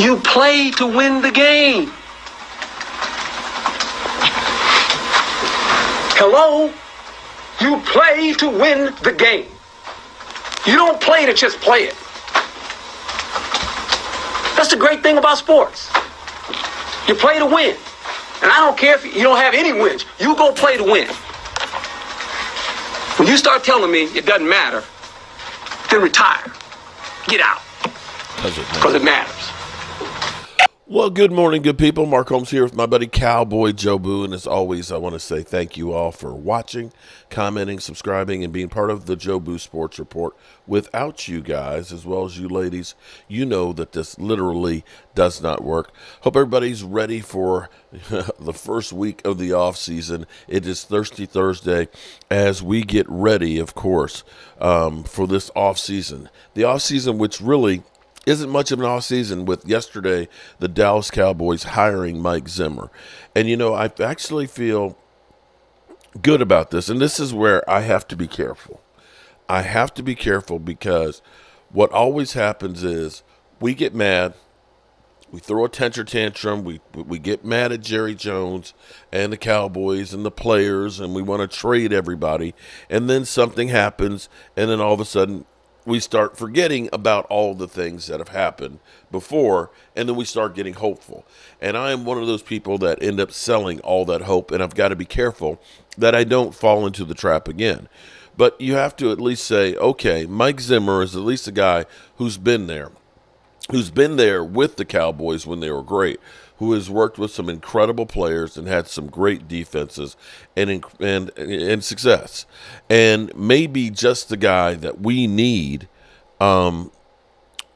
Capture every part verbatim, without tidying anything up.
You play to win the game. Hello? You play to win the game. You don't play to just play it. That's the great thing about sports. You play to win. And I don't care if you don't have any wins. You go play to win. When you start telling me it doesn't matter, then retire. Get out. Because it matters. Well, good morning, good people. Mark Holmes here with my buddy Cowboy Joe Boo. And as always, I want to say thank you all for watching, commenting, subscribing, and being part of the Joe Boo Sports Report. Without you guys, as well as you ladies, you know that this literally does not work. Hope everybody's ready for the first week of the off season. It is Thirsty Thursday as we get ready, of course, um, for this off season. The off season, which really isn't much of an offseason, with yesterday the Dallas Cowboys hiring Mike Zimmer. And, you know, I actually feel good about this. And this is where I have to be careful. I have to be careful because what always happens is we get mad. We throw a temper tantrum. We, we get mad at Jerry Jones and the Cowboys and the players, and we want to trade everybody. And then something happens, and then all of a sudden we start forgetting about all the things that have happened before, and then we start getting hopeful. And I am one of those people that end up selling all that hope, and I've got to be careful that I don't fall into the trap again. But you have to at least say, okay, Mike Zimmer is at least a guy who's been there, who's been there with the Cowboys when they were great, who has worked with some incredible players and had some great defenses and and and success, and maybe just the guy that we need um,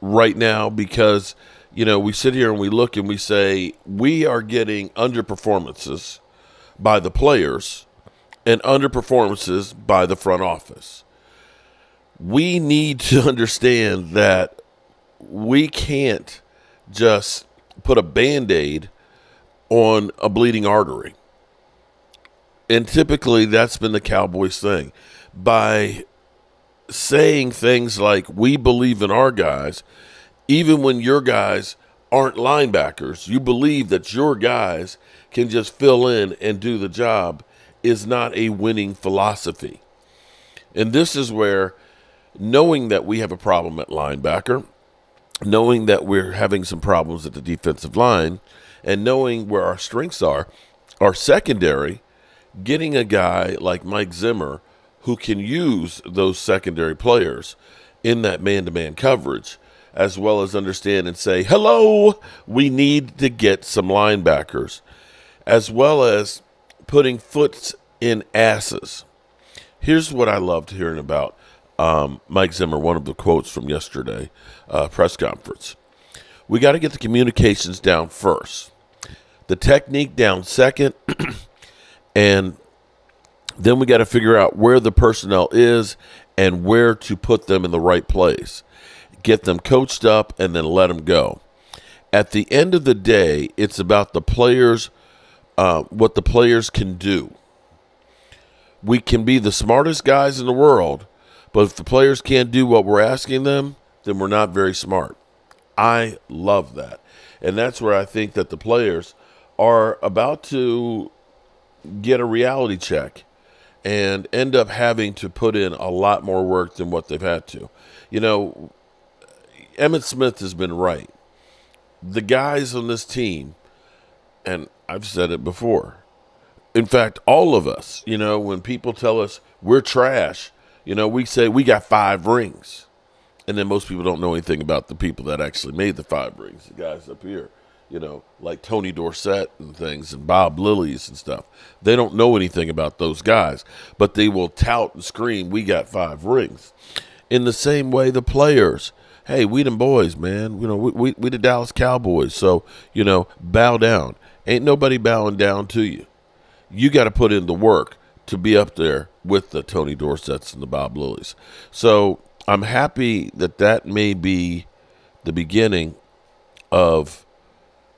right now, because, you know, we sit here and we look and we say we are getting underperformances by the players and underperformances by the front office. We need to understand that we can't just put a Band-Aid on a bleeding artery. And typically that's been the Cowboys thing. By saying things like, we believe in our guys, even when your guys aren't linebackers, you believe that your guys can just fill in and do the job, is not a winning philosophy. And this is where, knowing that we have a problem at linebacker, knowing that we're having some problems at the defensive line, and knowing where our strengths are, our secondary, getting a guy like Mike Zimmer who can use those secondary players in that man-to-man coverage, as well as understand and say, hello, we need to get some linebackers, as well as putting foots in asses. Here's what I loved hearing about Um, Mike Zimmer, one of the quotes from yesterday uh, press conference. We got to get the communications down first, the technique down second, and then we got to figure out where the personnel is and where to put them in the right place. Get them coached up and then let them go. At the end of the day, it's about the players, uh, what the players can do. We can be the smartest guys in the world, but if the players can't do what we're asking them, then we're not very smart. I love that. And that's where I think that the players are about to get a reality check and end up having to put in a lot more work than what they've had to. You know, Emmitt Smith has been right. The guys on this team, and I've said it before, in fact, all of us, you know, when people tell us we're trash, you know, we say we got five rings, and then most people don't know anything about the people that actually made the five rings, the guys up here, you know, like Tony Dorsett and things and Bob Lilly's and stuff. They don't know anything about those guys, but they will tout and scream, we got five rings. In the same way, the players, hey, we them boys, man. You know, we, we, we the Dallas Cowboys, so, you know, bow down. Ain't nobody bowing down to you. You got to put in the work to be up there with the Tony Dorsets and the Bob Lillies. So I'm happy that that may be the beginning of,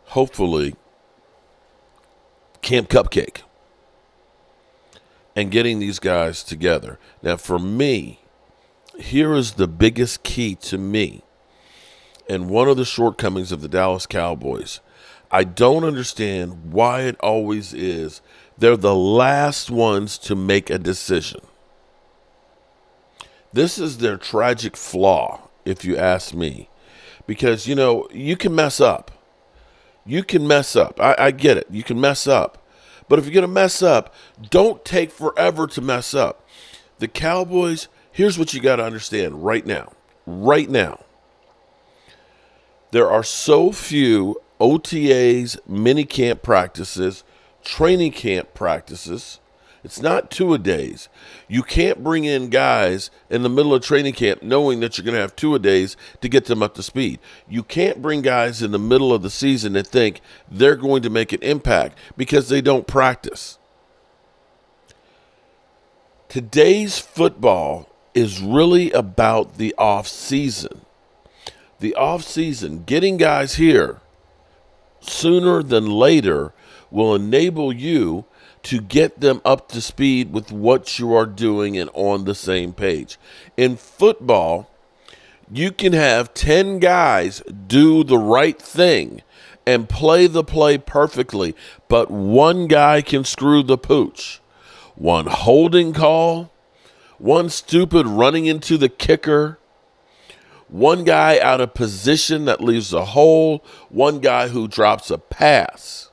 hopefully, Camp Cupcake and getting these guys together. Now, for me, here is the biggest key to me and one of the shortcomings of the Dallas Cowboys. I don't understand why it always is they're the last ones to make a decision. This is their tragic flaw, if you ask me, because, you know, you can mess up. You can mess up. I, I get it. You can mess up. But if you're going to mess up, don't take forever to mess up. The Cowboys, here's what you got to understand right now. Right now, there are so few O T As, minicamp practices, training camp practices. It's not two-a-days. You can't bring in guys in the middle of training camp knowing that you're going to have two-a-days to get them up to speed. You can't bring guys in the middle of the season and think they're going to make an impact because they don't practice. Today's football is really about the off-season. The off-season, getting guys here sooner than later will enable you to get them up to speed with what you are doing and on the same page. In football, you can have ten guys do the right thing and play the play perfectly, but one guy can screw the pooch. One holding call, one stupid running into the kicker, one guy out of position that leaves a hole, one guy who drops a pass.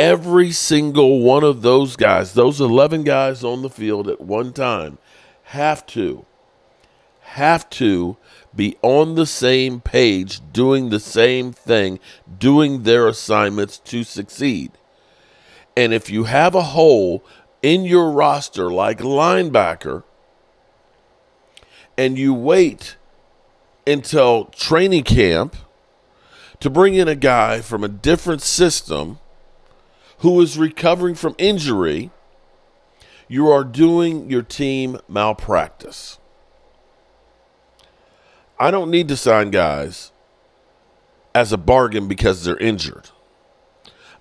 Every single one of those guys, those eleven guys on the field at one time, have to, have to be on the same page, doing the same thing, doing their assignments to succeed. And if you have a hole in your roster like linebacker and you wait until training camp to bring in a guy from a different system who is recovering from injury, you are doing your team malpractice. I don't need to sign guys as a bargain because they're injured.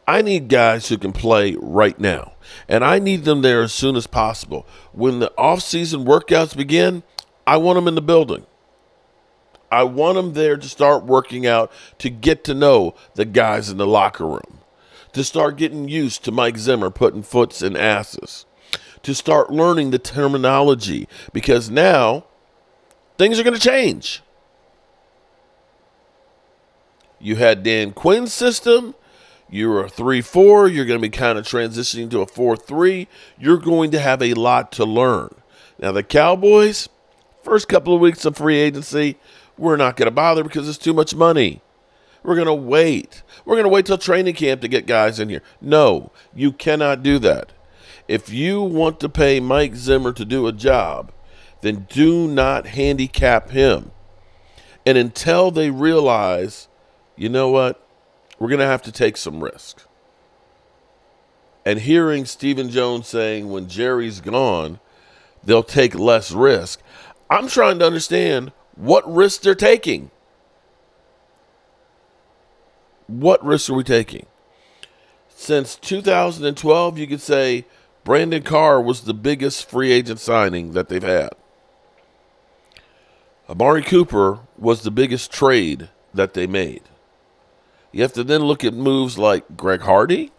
I need guys who can play right now, and I need them there as soon as possible. When the off-season workouts begin, I want them in the building. I want them there to start working out, to get to know the guys in the locker room, to start getting used to Mike Zimmer putting foots in asses, to start learning the terminology, because now things are going to change. You had Dan Quinn's system. You were a three four. You're going to be kind of transitioning to a four three. You're going to have a lot to learn. Now, the Cowboys, first couple of weeks of free agency, we're not going to bother because it's too much money. We're going to wait. We're going to wait till training camp to get guys in here. No, you cannot do that. If you want to pay Mike Zimmer to do a job, then do not handicap him. And until they realize, you know what, we're going to have to take some risk. And hearing Stephen Jones saying when Jerry's gone, they'll take less risk, I'm trying to understand what risk they're taking. What risks are we taking? Since two thousand twelve, you could say Brandon Carr was the biggest free agent signing that they've had. Amari Cooper was the biggest trade that they made. You have to then look at moves like Greg Hardy,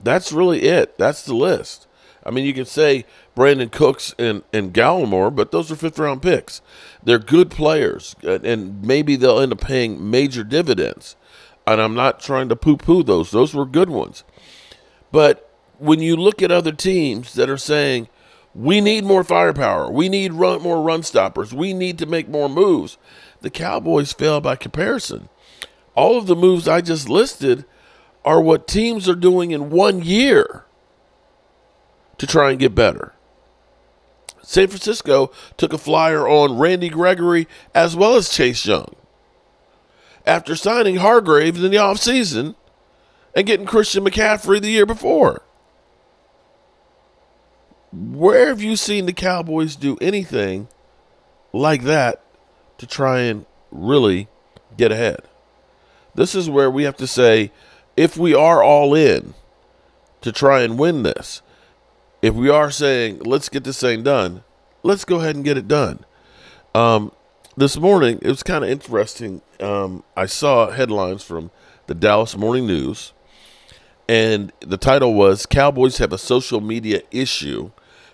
that's really it. That's the list. I mean, you can say Brandon Cooks and, and Gallimore, but those are fifth-round picks. They're good players, and maybe they'll end up paying major dividends. And I'm not trying to poo-poo those. Those were good ones. But when you look at other teams that are saying, we need more firepower, we need run, more run stoppers, we need to make more moves, the Cowboys fail by comparison. All of the moves I just listed are what teams are doing in one year to try and get better. San Francisco took a flyer on Randy Gregory as well as Chase Young after signing Hargrave in the offseason and getting Christian McCaffrey the year before. Where have you seen the Cowboys do anything like that to try and really get ahead? This is where we have to say, if we are all in to try and win this, if we are saying, let's get this thing done, let's go ahead and get it done. Um, this morning, it was kind of interesting. Um, I saw headlines from the Dallas Morning News, and the title was, Cowboys have a social media issue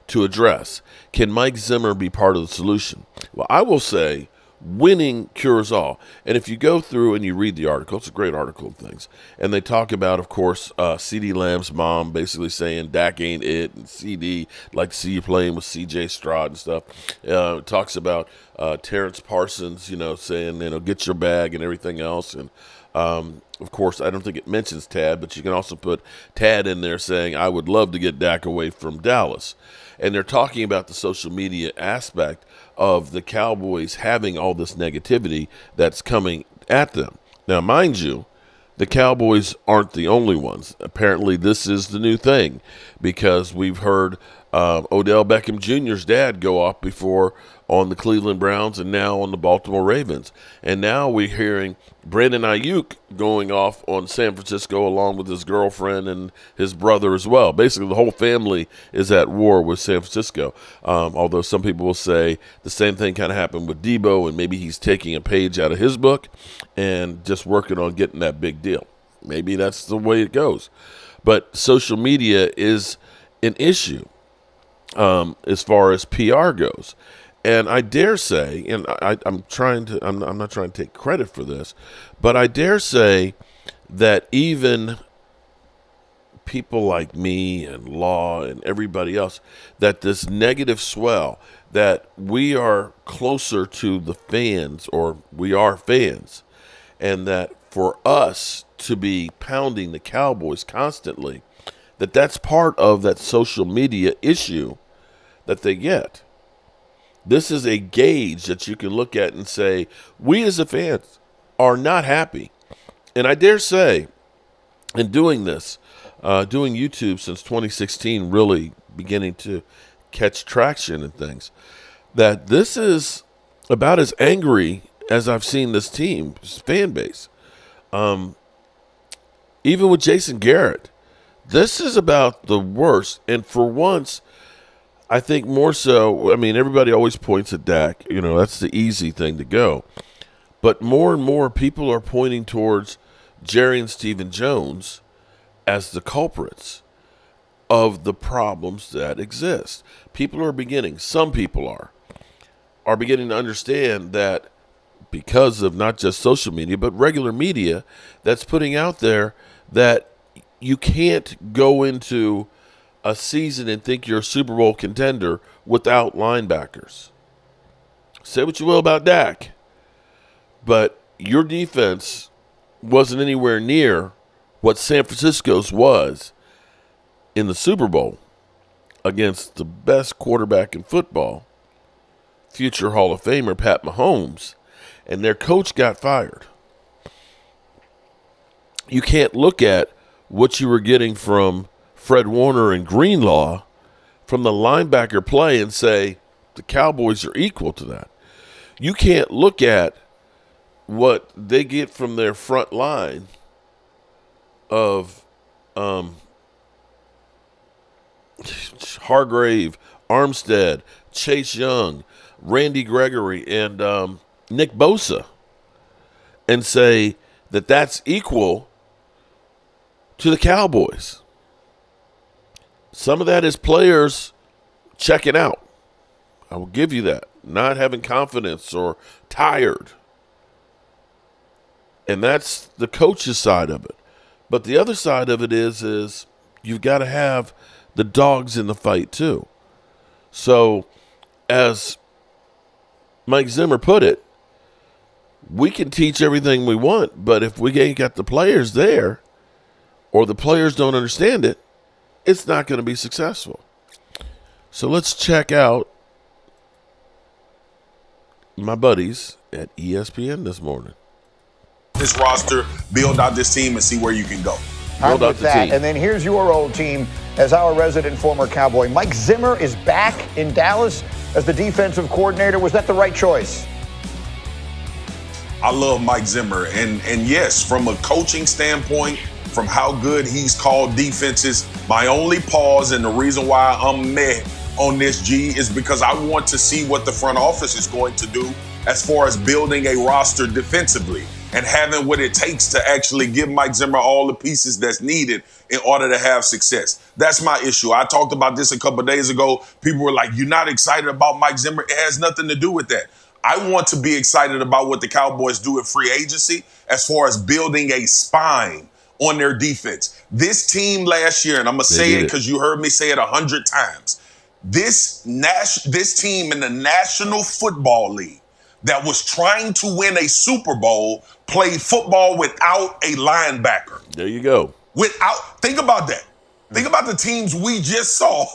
to address. Can Mike Zimmer be part of the solution? Well, I will say winning cures all. And if you go through and you read the article, it's a great article and things. And they talk about, of course, uh, CeeDee Lamb's mom basically saying Dak ain't it, and CeeDee like to see you playing with C J Stroud and stuff. Uh, it talks about uh, Terrence Parsons, you know, saying, you know, get your bag and everything else. And um, of course, I don't think it mentions Tad, but you can also put Tad in there saying, I would love to get Dak away from Dallas. And they're talking about the social media aspect of the Cowboys having all this negativity that's coming at them. Now, mind you, the Cowboys aren't the only ones. Apparently, this is the new thing, because we've heard uh, Odell Beckham Junior's dad go off before on the Cleveland Browns and now on the Baltimore Ravens. And now we're hearing Brandon Ayuk going off on San Francisco along with his girlfriend and his brother as well. Basically, the whole family is at war with San Francisco, um, although some people will say the same thing kind of happened with Debo, and maybe he's taking a page out of his book and just working on getting that big deal. Maybe that's the way it goes. But social media is an issue um, as far as P R goes. And I dare say, and I, I'm trying to, I'm, I'm not trying to take credit for this, but I dare say that even people like me and Law and everybody else, that this negative swell, that we are closer to the fans, or we are fans, and that for us to be pounding the Cowboys constantly, that that's part of that social media issue that they get. This is a gauge that you can look at and say, we as the fans are not happy. And I dare say, in doing this, uh, doing YouTube since twenty sixteen, really beginning to catch traction and things, that this is about as angry as I've seen this team, this fan base. Um, even with Jason Garrett, this is about the worst. And for once, I think more so, I mean, everybody always points at Dak. You know, that's the easy thing to go. But more and more people are pointing towards Jerry and Stephen Jones as the culprits of the problems that exist. People are beginning, some people are, are beginning to understand that because of not just social media, but regular media that's putting out there, that you can't go into a season and think you're a Super Bowl contender without linebackers. Say what you will about Dak, but your defense wasn't anywhere near what San Francisco's was in the Super Bowl against the best quarterback in football, future Hall of Famer Pat Mahomes, and their coach got fired. You can't look at what you were getting from Fred Warner and Greenlaw from the linebacker play and say the Cowboys are equal to that. You can't look at what they get from their front line of um, Hargrave, Armstead, Chase Young, Randy Gregory, and um, Nick Bosa, and say that that's equal to the Cowboys. Some of that is players checking out. I will give you that. Not having confidence or tired. And that's the coach's side of it. But the other side of it is, is you've got to have the dogs in the fight too. So as Mike Zimmer put it, we can teach everything we want, but if we ain't got the players there, or the players don't understand it, it's not going to be successful. So let's check out my buddies at E S P N this morning. This roster, build out this team, and see where you can go. Build I'm out with the that. Team. And then here's your old team as our resident former Cowboy. Mike Zimmer is back in Dallas as the defensive coordinator. Was that the right choice? I love Mike Zimmer. And, and yes, from a coaching standpoint, from how good he's called defenses, My only pause and the reason why I'm meh on this, G, is because I want to see what the front office is going to do as far as building a roster defensively and having what it takes to actually give Mike Zimmer all the pieces that's needed in order to have success. That's my issue. I talked about this a couple of days ago. People were like, you're not excited about Mike Zimmer. It has nothing to do with that. I want to be excited about what the Cowboys do in free agency as far as building a spine on their defense. This team last year, and I'm going to say it because you heard me say it a hundred times, this nas- this team in the National Football League that was trying to win a Super Bowl played football without a linebacker. There you go. Without, think about that. Think about the teams we just saw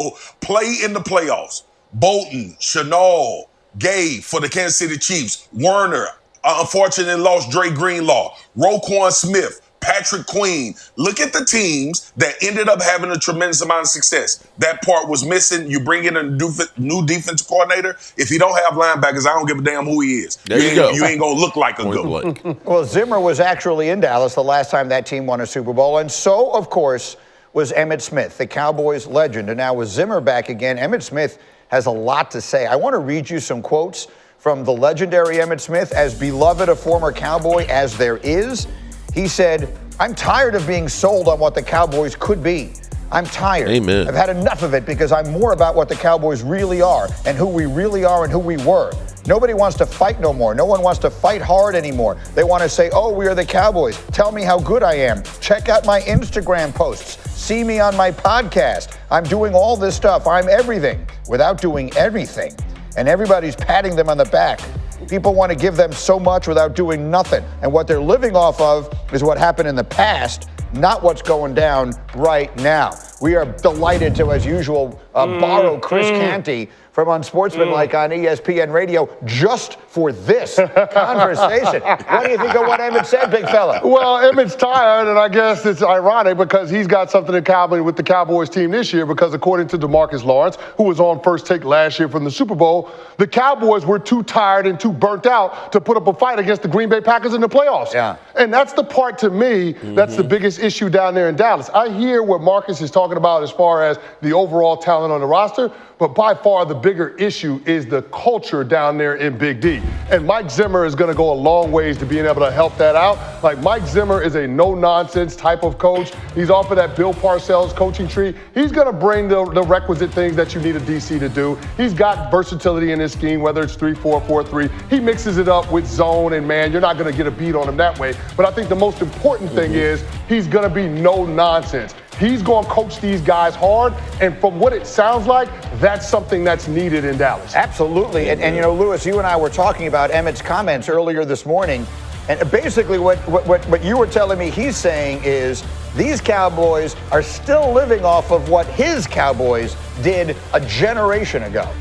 play in the playoffs. Bolton, Chanel Gay for the Kansas City Chiefs, Warner, uh, unfortunately lost Dre Greenlaw, Roquan Smith, Patrick Queen. Look at the teams that ended up having a tremendous amount of success. That part was missing. You bring in a new, new defensive coordinator. If you don't have linebackers, I don't give a damn who he is. There you, you go. You ain't going to look like a good one. Well, Zimmer was actually in Dallas the last time that team won a Super Bowl. And so, of course, was Emmitt Smith, the Cowboys legend. And now with Zimmer back again, Emmitt Smith has a lot to say. I want to read you some quotes from the legendary Emmitt Smith, as beloved a former Cowboy as there is. He said, I'm tired of being sold on what the Cowboys could be. I'm tired. Amen. I've had enough of it because I'm more about what the Cowboys really are and who we really are and who we were. Nobody wants to fight no more. No one wants to fight hard anymore. They want to say, oh, we are the Cowboys. Tell me how good I am. Check out my Instagram posts. See me on my podcast. I'm doing all this stuff. I'm everything without doing everything. And everybody's patting them on the back. People want to give them so much without doing nothing. And what they're living off of is what happened in the past, not what's going down right now. We are delighted to, as usual, uh, mm. borrow Chris mm. Canty from Unsportsmanlike mm. on E S P N Radio just for this conversation. What do you think of what Emmitt said, big fella? Well, Emmitt's tired, and I guess it's ironic because he's got something in common with the Cowboys team this year because according to DeMarcus Lawrence, who was on First Take last year from the Super Bowl, the Cowboys were too tired and too burnt out to put up a fight against the Green Bay Packers in the playoffs. Yeah. And that's the part, to me, mm-hmm. that's the biggest issue down there in Dallas. I hear what Marcus is talking about as far as the overall talent on the roster, but by far the bigger issue is the culture down there in Big D. And Mike Zimmer is going to go a long ways to being able to help that out. Like, Mike Zimmer is a no-nonsense type of coach. He's off of that Bill Parcells coaching tree. He's going to bring the, the requisite things that you need a D C to do. He's got versatility in his scheme, whether it's three four, four three. He mixes it up with zone and man. You're not going to get a beat on him that way. But I think the most important thing is he's going to be no-nonsense. He's going to coach these guys hard, and from what it sounds like, that's something that's needed in Dallas. Absolutely. And, and you know, Lewis, you and I were talking about Emmitt's comments earlier this morning, and basically what, what, what you were telling me he's saying is these Cowboys are still living off of what his Cowboys did a generation ago.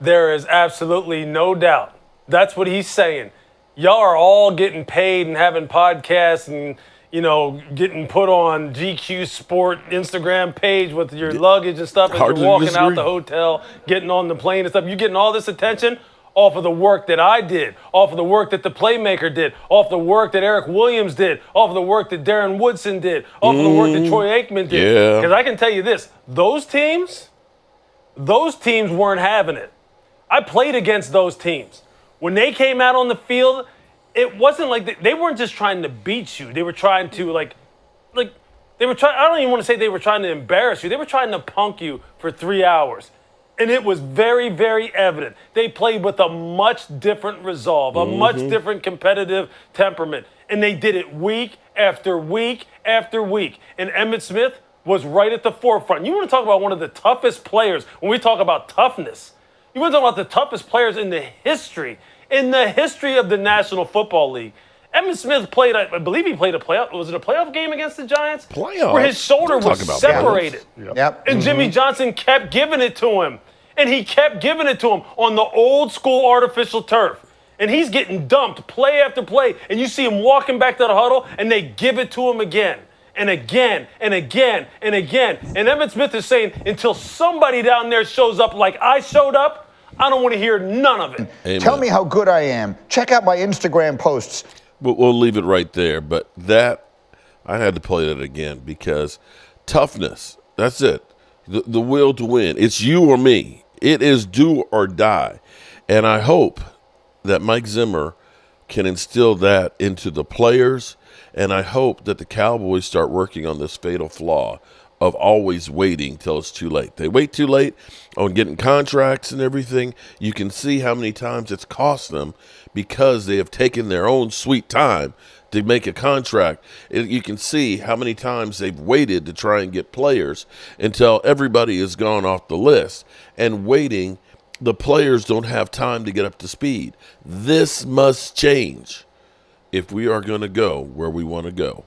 There is absolutely no doubt. That's what he's saying. Y'all are all getting paid and having podcasts and you know, getting put on G Q Sport Instagram page with your luggage and stuff as you're walking out the hotel, getting on the plane and stuff. You're getting all this attention off of the work that I did, off of the work that the playmaker did, off the work that Eric Williams did, off of the work that Darren Woodson did, off mm, of the work that Troy Aikman did. Yeah. Because I can tell you this, those teams, those teams weren't having it. I played against those teams. When they came out on the field, it wasn't like they, they weren't just trying to beat you. They were trying to, like, like they were trying. I don't even want to say they were trying to embarrass you. They were trying to punk you for three hours. And it was very, very evident. They played with a much different resolve, a mm-hmm. much different competitive temperament. And they did it week after week after week. And Emmitt Smith was right at the forefront. You want to talk about one of the toughest players when we talk about toughness. You want to talk about the toughest players in the history In the history of the National Football League. Emmitt Smith played, I believe he played a playoff, was it a playoff game against the Giants? Playoff? Where his shoulder was separated. Yep. Yep. And mm-hmm. Jimmy Johnson kept giving it to him. And he kept giving it to him on the old school artificial turf. And he's getting dumped play after play. And you see him walking back to the huddle, and they give it to him again. And again, and again, and again. And Emmitt Smith is saying, until somebody down there shows up like I showed up, I don't want to hear none of it. Amen. Tell me how good I am. Check out my Instagram posts. We'll, we'll leave it right there. But that I had to play that again because toughness, that's it. The, the will to win. It's you or me. It is do or die. And I hope that Mike Zimmer can instill that into the players, and I hope that the Cowboys start working on this fatal flaw of always waiting till it's too late. They wait too late on getting contracts and everything. You can see how many times it's cost them because they have taken their own sweet time to make a contract. It, you can see how many times they've waited to try and get players until everybody has gone off the list, and waiting, the players don't have time to get up to speed. This must change if we are going to go where we want to go.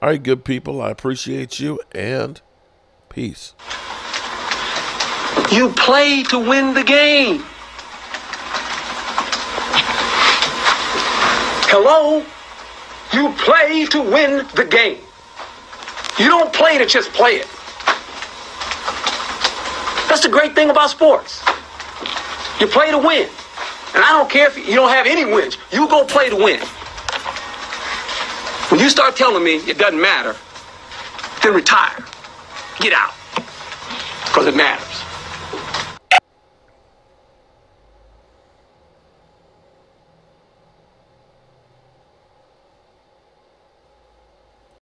All right, good people, I appreciate you, and peace. You play to win the game. Hello? You play to win the game. You don't play to just play it. That's the great thing about sports. You play to win. And I don't care if you don't have any wins. You go play to win. When you start telling me it doesn't matter, then retire. Get out. Because it matters.